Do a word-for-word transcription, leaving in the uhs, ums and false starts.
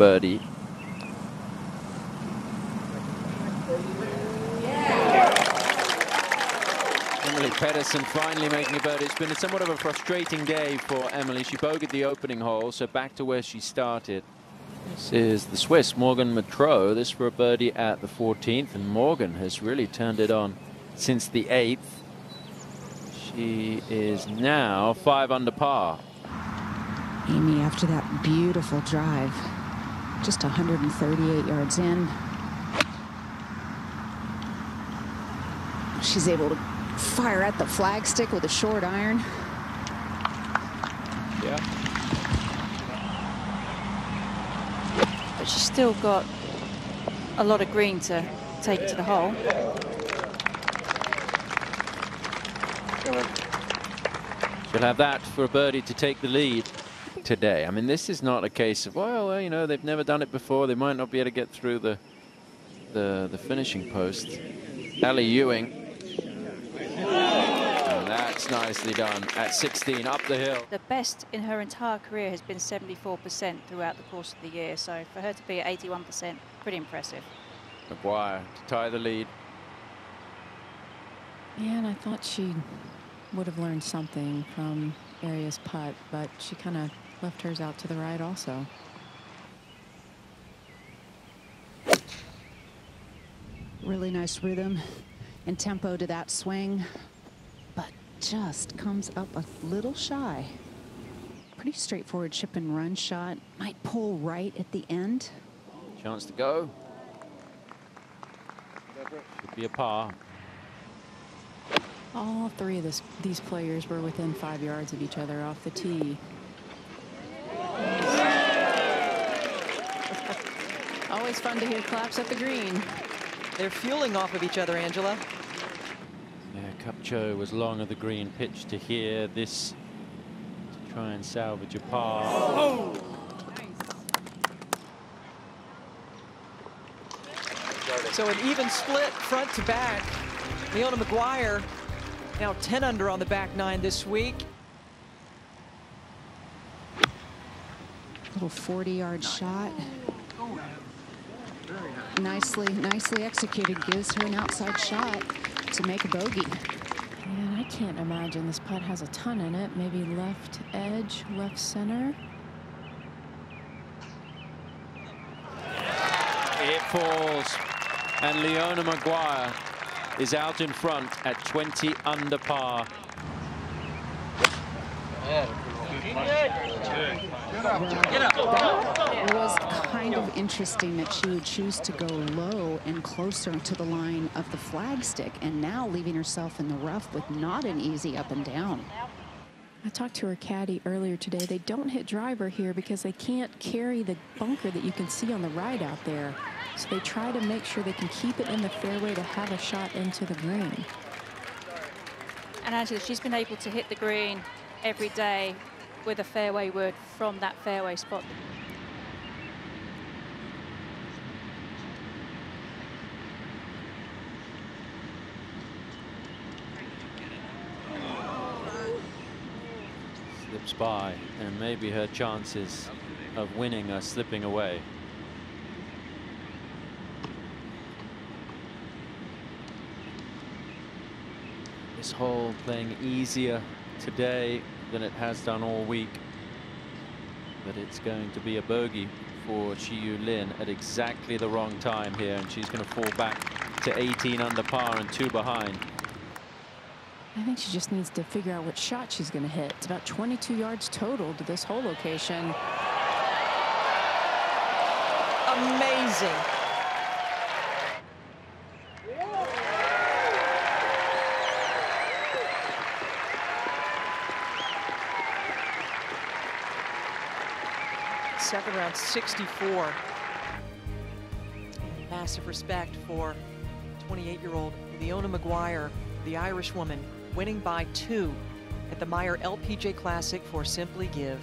birdie. Emily Pedersen finally making a birdie. It's been somewhat of a frustrating day for Emily. She bogeyed the opening hole, so back to where she started. This is the Swiss, Morgan Matreau. This for a birdie at the fourteenth, and Morgan has really turned it on since the eighth. She is now five under par. Amy, after that beautiful drive, just one hundred thirty-eight yards in, she's able to fire at the flagstick with a short iron. Yeah. But she's still got a lot of green to take to the hole. She'll have that for a birdie to take the lead today. I mean, this is not a case of, well, you know, they've never done it before, they might not be able to get through the the, the finishing post. Ally Ewing. And that's nicely done at sixteen, up the hill. The best in her entire career has been seventy-four percent throughout the course of the year, so for her to be at eighty-one percent, pretty impressive. Maguire to tie the lead. Yeah, and I thought she would have learned something from Arias' putt, but she kind of left hers out to the right also. Really nice rhythm and tempo to that swing, but just comes up a little shy. Pretty straightforward chip and run shot. Might pull right at the end. Chance to go. Should be a par. All three of this, these players were within five yards of each other off the tee. Always fun to hear claps at the green. They're fueling off of each other, Angela. Yeah, Kupcho was long of the green, pitch to here. This to try and salvage a par. Oh. Nice. So an even split front to back. Leona Maguire now ten under on the back nine this week. Little forty-yard shot. Nicely, nicely executed. Gives her an outside shot to make a bogey. Man, I can't imagine this putt has a ton in it. Maybe left edge, left center. It falls, and Leona Maguire is out in front at twenty under par. Well, it was kind of interesting that she would choose to go low and closer to the line of the flagstick, and now leaving herself in the rough with not an easy up and down. I talked to her caddy earlier today. They don't hit driver here because they can't carry the bunker that you can see on the right out there. So they try to make sure they can keep it in the fairway to have a shot into the green. And Angela, she's been able to hit the green every day with a fairway wood from that fairway spot. Slips by, and maybe her chances of winning are slipping away. This hole playing easier today than it has done all week, but it's going to be a bogey for Chiyu Lin at exactly the wrong time here, and she's going to fall back to eighteen under par and two behind. I think she just needs to figure out what shot she's going to hit. It's about twenty-two yards total to this hole location. Amazing. Second round, sixty-four. Massive respect for twenty-eight-year-old Leona Maguire, the Irish woman, winning by two at the Meyer L P G A Classic for Simply Give.